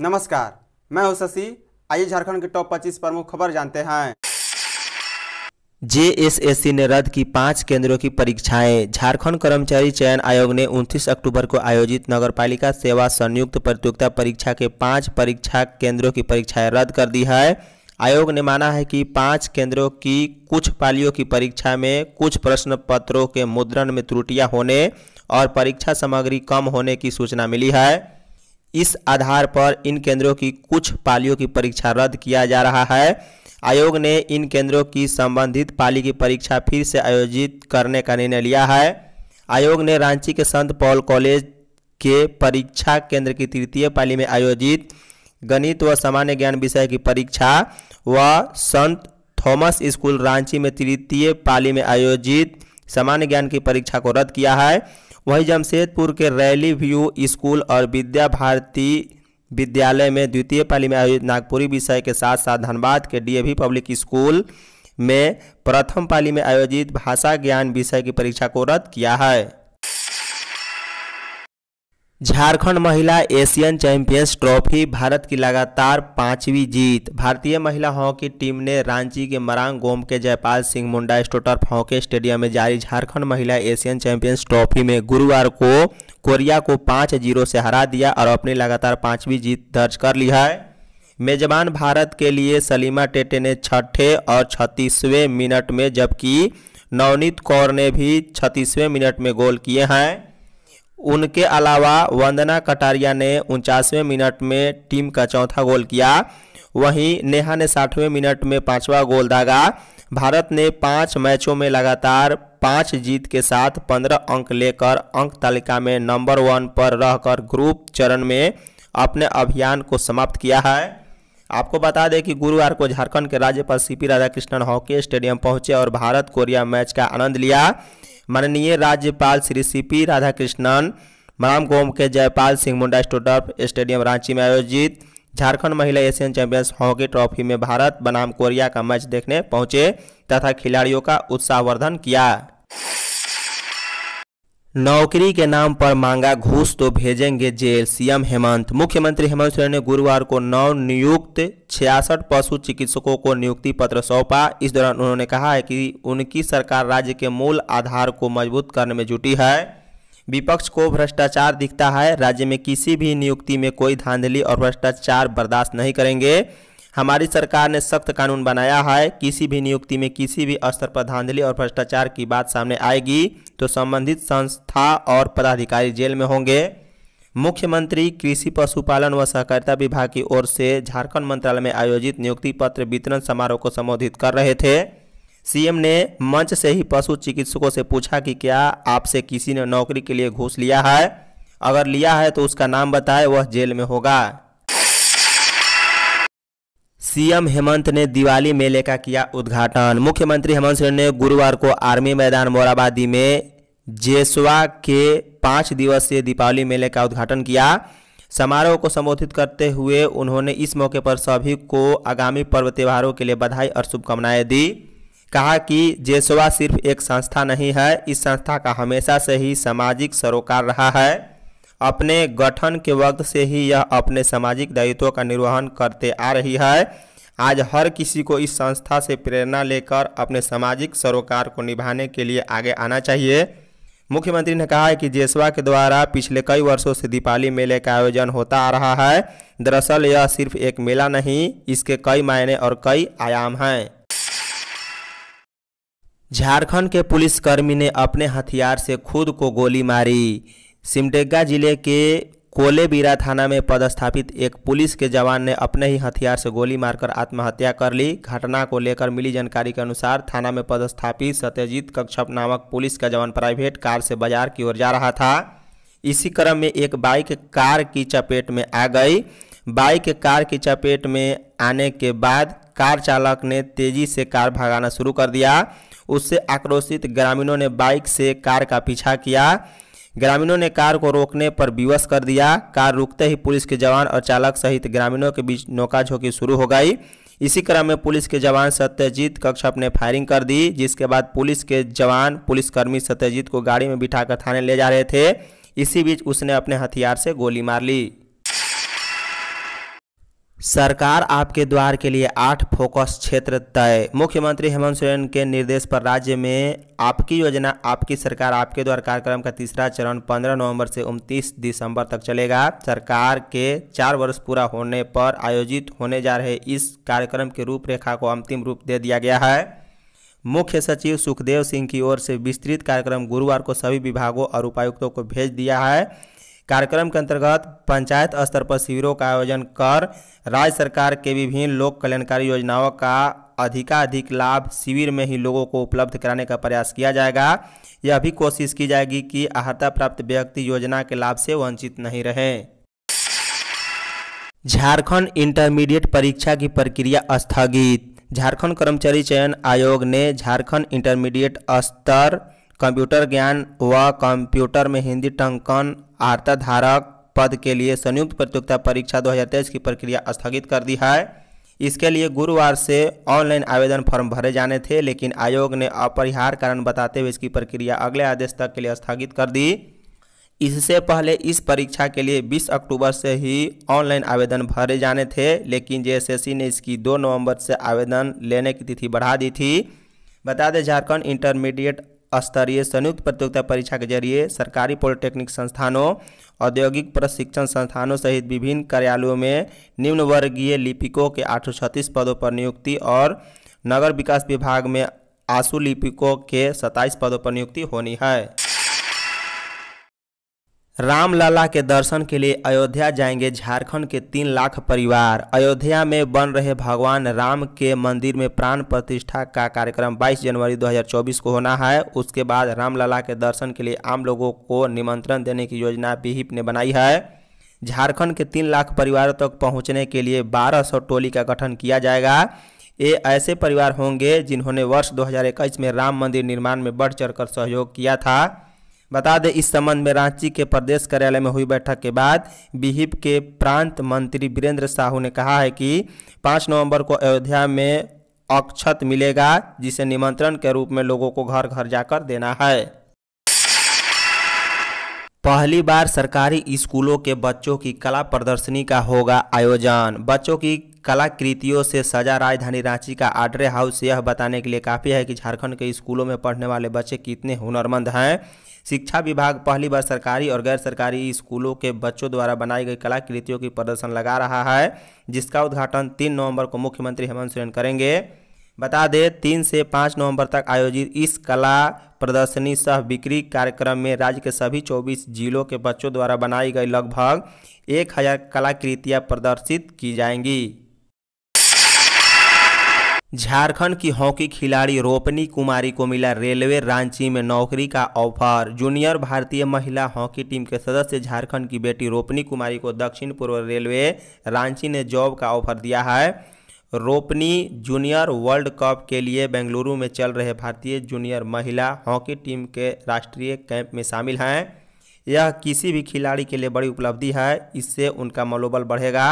नमस्कार, मैं हूं शशि। आइए झारखंड के टॉप 25 प्रमुख खबर जानते हैं। जेएसएससी ने रद्द की 5 केंद्रों की परीक्षाएं। झारखंड कर्मचारी चयन आयोग ने 29 अक्टूबर को आयोजित नगरपालिका सेवा संयुक्त प्रतियोगिता परीक्षा के 5 परीक्षा केंद्रों की परीक्षाएं रद्द कर दी है। आयोग ने माना है कि 5 केंद्रों की कुछ पालियों की परीक्षा में कुछ प्रश्न पत्रों के मुद्रण में त्रुटियां होने और परीक्षा सामग्री कम होने की सूचना मिली है। इस आधार पर इन केंद्रों की कुछ पालियों की परीक्षा रद्द किया जा रहा है। आयोग ने इन केंद्रों की संबंधित पाली की परीक्षा फिर से आयोजित करने का निर्णय लिया है। आयोग ने रांची के संत पॉल कॉलेज के परीक्षा केंद्र की तृतीय पाली में आयोजित गणित व सामान्य ज्ञान विषय की परीक्षा व संत थॉमस स्कूल रांची में तृतीय पाली में आयोजित सामान्य ज्ञान की परीक्षा को रद्द किया है। वहीं जमशेदपुर के रैली व्यू स्कूल और विद्या भारती विद्यालय में द्वितीय पाली में आयोजित नागपुरी विषय के साथ साथ धनबाद के डीएवी पब्लिक स्कूल में प्रथम पाली में आयोजित भाषा ज्ञान विषय की परीक्षा को रद्द किया है। झारखंड महिला एशियन चैंपियंस ट्रॉफी भारत की लगातार 5वीं जीत। भारतीय महिला हॉकी टीम ने रांची के मरांगोम के जयपाल सिंह मुंडा हॉकी स्टेडियम में जारी झारखंड महिला एशियन चैंपियंस ट्रॉफी में गुरुवार को कोरिया को 5-0 से हरा दिया और अपनी लगातार 5वीं जीत दर्ज कर ली है। मेजबान भारत के लिए सलीमा टेटे ने 6ठे और 36वें मिनट में, जबकि नवनीत कौर ने भी 36वें मिनट में गोल किए हैं। उनके अलावा वंदना कटारिया ने 49वें मिनट में टीम का चौथा गोल किया। वहीं नेहा ने 60वें मिनट में 5वां गोल दागा। भारत ने 5 मैचों में लगातार 5 जीत के साथ 15 अंक लेकर अंक तालिका में नंबर 1 पर रहकर ग्रुप चरण में अपने अभियान को समाप्त किया है। आपको बता दें कि गुरुवार को झारखंड के राज्यपाल CP राधाकृष्णन हॉकी स्टेडियम पहुंचे और भारत कोरिया मैच का आनंद लिया। माननीय राज्यपाल श्री CP राधाकृष्णन मरामगोम के जयपाल सिंह मुंडा स्टेडियम रांची में आयोजित झारखंड महिला एशियन चैंपियंस हॉकी ट्रॉफी में भारत बनाम कोरिया का मैच देखने पहुंचे तथा खिलाड़ियों का उत्साहवर्धन किया। नौकरी के नाम पर मांगा घूस तो भेजेंगे जेल, सीएम हेमंत। मुख्यमंत्री हेमंत सोरेन ने गुरुवार को नवनियुक्त 66 पशु चिकित्सकों को नियुक्ति पत्र सौंपा। इस दौरान उन्होंने कहा है कि उनकी सरकार राज्य के मूल आधार को मजबूत करने में जुटी है। विपक्ष को भ्रष्टाचार दिखता है। राज्य में किसी भी नियुक्ति में कोई धांधली और भ्रष्टाचार बर्दाश्त नहीं करेंगे। हमारी सरकार ने सख्त कानून बनाया है। किसी भी नियुक्ति में किसी भी स्तर पर धांधली और भ्रष्टाचार की बात सामने आएगी तो संबंधित संस्था और पदाधिकारी जेल में होंगे। मुख्यमंत्री कृषि पशुपालन व सहकारिता विभाग की ओर से झारखंड मंत्रालय में आयोजित नियुक्ति पत्र वितरण समारोह को संबोधित कर रहे थे। सीएम ने मंच से ही पशु चिकित्सकों से पूछा कि क्या आपसे किसी ने नौकरी के लिए घूस लिया है, अगर लिया है तो उसका नाम बताए, वह जेल में होगा। सीएम हेमंत ने दिवाली मेले का किया उद्घाटन। मुख्यमंत्री हेमंत सोरेन ने गुरुवार को आर्मी मैदान मोराबादी में जेसवा के 5 दिवसीय दीपावली मेले का उद्घाटन किया। समारोह को संबोधित करते हुए उन्होंने इस मौके पर सभी को आगामी पर्व त्योहारों के लिए बधाई और शुभकामनाएं दी। कहा कि जेसवा सिर्फ एक संस्था नहीं है, इस संस्था का हमेशा से ही सामाजिक सरोकार रहा है। अपने गठन के वक्त से ही यह अपने सामाजिक दायित्वों का निर्वहन करते आ रही है। आज हर किसी को इस संस्था से प्रेरणा लेकर अपने सामाजिक सरोकार को निभाने के लिए आगे आना चाहिए। मुख्यमंत्री ने कहा है कि जेसवा के द्वारा पिछले कई वर्षों से दीपावली मेले का आयोजन होता आ रहा है। दरअसल यह सिर्फ एक मेला नहीं, इसके कई मायने और कई आयाम हैं। झारखंड के पुलिसकर्मी ने अपने हथियार से खुद को गोली मारी। सिमडेगा जिले के कोलेबीरा थाना में पदस्थापित एक पुलिस के जवान ने अपने ही हथियार से गोली मारकर आत्महत्या कर ली। घटना को लेकर मिली जानकारी के अनुसार थाना में पदस्थापित सत्यजीत कक्षप नामक पुलिस का जवान प्राइवेट कार से बाजार की ओर जा रहा था। इसी क्रम में एक बाइक कार की चपेट में आ गई। बाइक कार की चपेट में आने के बाद कार चालक ने तेजी से कार भगाना शुरू कर दिया। उससे आक्रोशित ग्रामीणों ने बाइक से कार का पीछा किया। ग्रामीणों ने कार को रोकने पर विवश कर दिया। कार रुकते ही पुलिस के जवान और चालक सहित ग्रामीणों के बीच नोकाझोंकी शुरू हो गई। इसी क्रम में पुलिस के जवान सत्यजीत कक्षप ने फायरिंग कर दी, जिसके बाद पुलिसकर्मी सत्यजीत को गाड़ी में बिठाकर थाने ले जा रहे थे। इसी बीच उसने अपने हथियार से गोली मार ली। सरकार आपके द्वार के लिए 8 फोकस क्षेत्र तय। मुख्यमंत्री हेमंत सोरेन के निर्देश पर राज्य में आपकी योजना आपकी सरकार आपके द्वार कार्यक्रम का तीसरा चरण 15 नवंबर से 29 दिसंबर तक चलेगा। सरकार के 4 वर्ष पूरा होने पर आयोजित होने जा रहे इस कार्यक्रम की रूपरेखा को अंतिम रूप दे दिया गया है। मुख्य सचिव सुखदेव सिंह की ओर से विस्तृत कार्यक्रम गुरुवार को सभी विभागों और उपायुक्तों को भेज दिया है। कार्यक्रम के अंतर्गत पंचायत स्तर पर शिविरों का आयोजन कर राज्य सरकार के विभिन्न लोक कल्याणकारी योजनाओं का अधिकाधिक लाभ शिविर में ही लोगों को उपलब्ध कराने का प्रयास किया जाएगा। यह भी कोशिश की जाएगी कि अहाता प्राप्त व्यक्ति योजना के लाभ से वंचित नहीं रहें। झारखंड इंटरमीडिएट परीक्षा की प्रक्रिया स्थगित। झारखंड कर्मचारी चयन आयोग ने झारखंड इंटरमीडिएट स्तर कंप्यूटर ज्ञान व कंप्यूटर में हिंदी टंकन आर्ता धारक पद के लिए संयुक्त प्रतियोगिता परीक्षा 2023 की प्रक्रिया स्थगित कर दी है। इसके लिए गुरुवार से ऑनलाइन आवेदन फॉर्म भरे जाने थे, लेकिन आयोग ने अपरिहार्य कारण बताते हुए इसकी प्रक्रिया अगले आदेश तक के लिए स्थगित कर दी। इससे पहले इस परीक्षा के लिए 20 अक्टूबर से ही ऑनलाइन आवेदन भरे जाने थे, लेकिन जेएसएससी ने इसकी 2 नवंबर से आवेदन लेने की तिथि बढ़ा दी थी। बता दें, झारखंड इंटरमीडिएट स्तरीय संयुक्त प्रतियोगिता परीक्षा के जरिए सरकारी पॉलिटेक्निक संस्थानों, औद्योगिक प्रशिक्षण संस्थानों सहित विभिन्न कार्यालयों में निम्न वर्गीय लिपिकों के 836 पदों पर नियुक्ति और नगर विकास विभाग में आशु लिपिकों के 27 पदों पर नियुक्ति होनी है। रामलला के दर्शन के लिए अयोध्या जाएंगे झारखंड के 3 लाख परिवार। अयोध्या में बन रहे भगवान राम के मंदिर में प्राण प्रतिष्ठा का कार्यक्रम 22 जनवरी 2024 को होना है। उसके बाद रामलला के दर्शन के लिए आम लोगों को निमंत्रण देने की योजना विहिप ने बनाई है। झारखंड के 3 लाख परिवारों तक पहुँचने के लिए 1200 टोली का गठन किया जाएगा। ये ऐसे परिवार होंगे जिन्होंने वर्ष 2021 में राम मंदिर निर्माण में बढ़ चढ़ कर सहयोग किया था। बता दें, इस संबंध में रांची के प्रदेश कार्यालय में हुई बैठक के बाद विहिप के प्रांत मंत्री वीरेंद्र साहू ने कहा है कि 5 नवंबर को अयोध्या में अक्षत मिलेगा, जिसे निमंत्रण के रूप में लोगों को घर घर जाकर देना है। पहली बार सरकारी स्कूलों के बच्चों की कला प्रदर्शनी का होगा आयोजन। बच्चों की कलाकृतियों से सजा राजधानी रांची का आर्ड्रे हाउस यह बताने के लिए काफ़ी है कि झारखंड के स्कूलों में पढ़ने वाले बच्चे कितने हुनरमंद हैं। शिक्षा विभाग पहली बार सरकारी और गैर सरकारी स्कूलों के बच्चों द्वारा बनाई गई कलाकृतियों की प्रदर्शन लगा रहा है, जिसका उद्घाटन 3 नवंबर को मुख्यमंत्री हेमंत सोरेन करेंगे। बता दें, 3 से 5 नवंबर तक आयोजित इस कला प्रदर्शनी सह बिक्री कार्यक्रम में राज्य के सभी 24 जिलों के बच्चों द्वारा बनाई गई लगभग 1000 कलाकृतियाँ प्रदर्शित की जाएंगी। झारखंड की हॉकी खिलाड़ी रोपनी कुमारी को मिला रेलवे रांची में नौकरी का ऑफर। जूनियर भारतीय महिला हॉकी टीम के सदस्य झारखंड की बेटी रोपनी कुमारी को दक्षिण पूर्व रेलवे रांची ने जॉब का ऑफर दिया है। रोपनी जूनियर वर्ल्ड कप के लिए बेंगलुरु में चल रहे भारतीय जूनियर महिला हॉकी टीम के राष्ट्रीय कैंप में शामिल हैं। यह किसी भी खिलाड़ी के लिए बड़ी उपलब्धि है, इससे उनका मनोबल बढ़ेगा।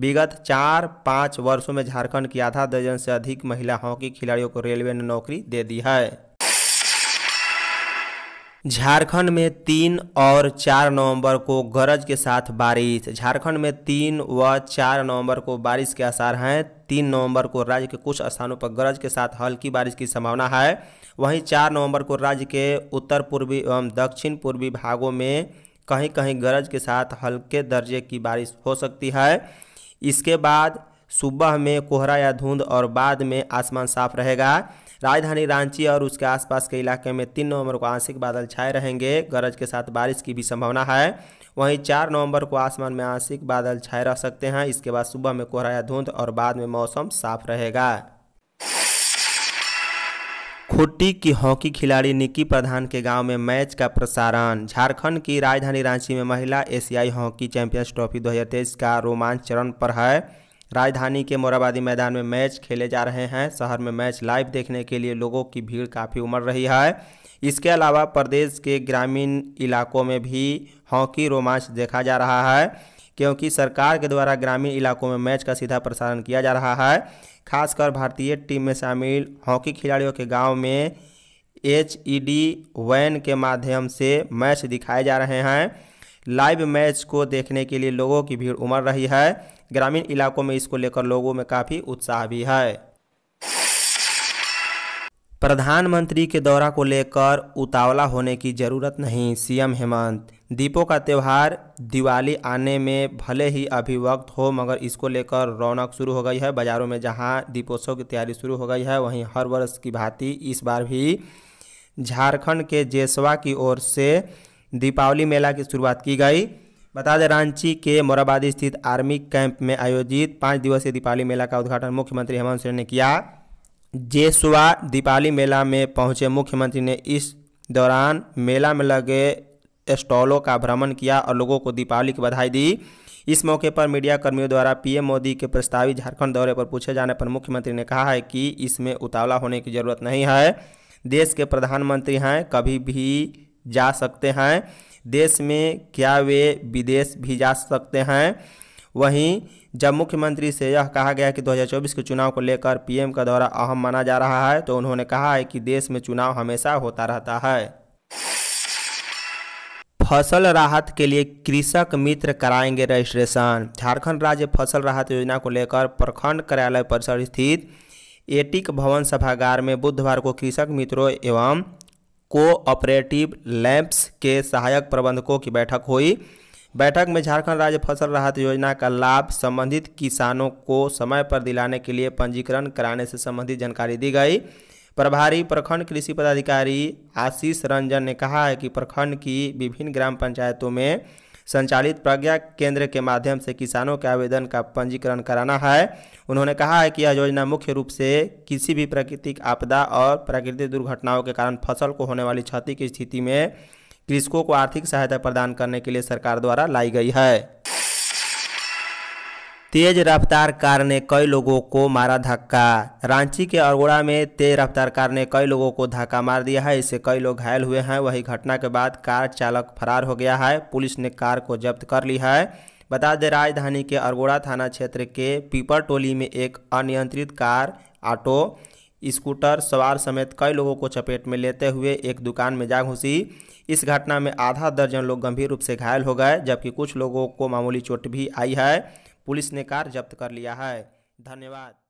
विगत 4-5 वर्षों में झारखंड की आधा दर्जन से अधिक महिला हॉकी खिलाड़ियों को रेलवे ने नौकरी दे दी है। झारखंड में 3 और 4 नवंबर को गरज के साथ बारिश। झारखंड में 3 व 4 नवंबर को बारिश के आसार हैं। 3 नवंबर को राज्य के कुछ स्थानों पर गरज के साथ हल्की बारिश की संभावना है। वहीं 4 नवंबर को राज्य के उत्तर पूर्वी एवं दक्षिण पूर्वी भागों में कहीं कहीं गरज के साथ हल्के दर्जे की बारिश हो सकती है। इसके बाद सुबह में कोहरा या धुंध और बाद में आसमान साफ रहेगा। राजधानी रांची और उसके आसपास के इलाके में 3 नवंबर को आंशिक बादल छाए रहेंगे। गरज के साथ बारिश की भी संभावना है। वहीं 4 नवंबर को आसमान में आंशिक बादल छाए रह सकते हैं। इसके बाद सुबह में कोहरा या धुंध और बाद में मौसम साफ रहेगा। खुट्टी की हॉकी खिलाड़ी निक्की प्रधान के गांव में मैच का प्रसारण। झारखंड की राजधानी रांची में महिला एशियाई हॉकी चैंपियंस ट्रॉफी 2023 का रोमांच चरण पर है। राजधानी के मोराबादी मैदान में मैच खेले जा रहे हैं। शहर में मैच लाइव देखने के लिए लोगों की भीड़ काफ़ी उमड़ रही है। इसके अलावा प्रदेश के ग्रामीण इलाकों में भी हॉकी रोमांच देखा जा रहा है। क्योंकि सरकार के द्वारा ग्रामीण इलाकों में मैच का सीधा प्रसारण किया जा रहा है। खासकर भारतीय टीम में शामिल हॉकी खिलाड़ियों के गाँव में HED वैन के माध्यम से मैच दिखाए जा रहे हैं। लाइव मैच को देखने के लिए लोगों की भीड़ उमड़ रही है। ग्रामीण इलाकों में इसको लेकर लोगों में काफ़ी उत्साह भी है। प्रधानमंत्री के दौरा को लेकर उतावला होने की जरूरत नहीं, सीएम हेमंत। दीपों का त्यौहार दिवाली आने में भले ही अभी वक्त हो, मगर इसको लेकर रौनक शुरू हो गई है। बाज़ारों में जहां दीपोत्सव की तैयारी शुरू हो गई है, वहीं हर वर्ष की भांति इस बार भी झारखंड के जेसवा की ओर से दीपावली मेला की शुरुआत की गई। बता दें, रांची के मोराबादी स्थित आर्मी कैंप में आयोजित 5 दिवसीय दीपावली मेला का उद्घाटन मुख्यमंत्री हेमंत सोरेन ने किया। जेसवा दीपावली मेला में पहुंचे मुख्यमंत्री ने इस दौरान मेला में लगे स्टॉलों का भ्रमण किया और लोगों को दीपावली की बधाई दी। इस मौके पर मीडिया कर्मियों द्वारा पीएम मोदी के प्रस्तावित झारखंड दौरे पर पूछे जाने पर मुख्यमंत्री ने कहा है कि इसमें उतावला होने की जरूरत नहीं है। देश के प्रधानमंत्री हैं, कभी भी जा सकते हैं। देश में क्या वे विदेश भी जा सकते हैं। वहीं जब मुख्यमंत्री से यह कहा गया कि 2024 के चुनाव को लेकर पीएम का दौरा अहम माना जा रहा है, तो उन्होंने कहा है कि देश में चुनाव हमेशा होता रहता है। फसल राहत के लिए कृषक मित्र कराएंगे रजिस्ट्रेशन। झारखंड राज्य फसल राहत योजना को लेकर प्रखंड कार्यालय परिसर स्थित एटिक भवन सभागार में बुधवार को कृषक मित्रों एवं कोऑपरेटिव लैंप्स के सहायक प्रबंधकों की बैठक हुई। बैठक में झारखंड राज्य फसल राहत योजना का लाभ संबंधित किसानों को समय पर दिलाने के लिए पंजीकरण कराने से संबंधित जानकारी दी गई। प्रभारी प्रखंड कृषि पदाधिकारी आशीष रंजन ने कहा है कि प्रखंड की विभिन्न ग्राम पंचायतों में संचालित प्रज्ञा केंद्र के माध्यम से किसानों के आवेदन का पंजीकरण कराना है। उन्होंने कहा है कि यह योजना मुख्य रूप से किसी भी प्राकृतिक आपदा और प्राकृतिक दुर्घटनाओं के कारण फसल को होने वाली क्षति की स्थिति में कृषकों को आर्थिक सहायता प्रदान करने के लिए सरकार द्वारा लाई गई है। तेज रफ्तार कार ने कई लोगों को मारा धक्का। रांची के अरगोड़ा में तेज रफ्तार कार ने कई लोगों को धक्का मार दिया है। इससे कई लोग घायल हुए हैं। वही घटना के बाद कार चालक फरार हो गया है। पुलिस ने कार को जब्त कर ली है। बता दें, राजधानी के अरगोड़ा थाना क्षेत्र के पीपर टोली में एक अनियंत्रित कार, ऑटो, स्कूटर सवार समेत कई लोगों को चपेट में लेते हुए एक दुकान में जा घुसी। इस घटना में आधा दर्जन लोग गंभीर रूप से घायल हो गए, जबकि कुछ लोगों को मामूली चोट भी आई है। पुलिस ने कार जब्त कर लिया है। धन्यवाद।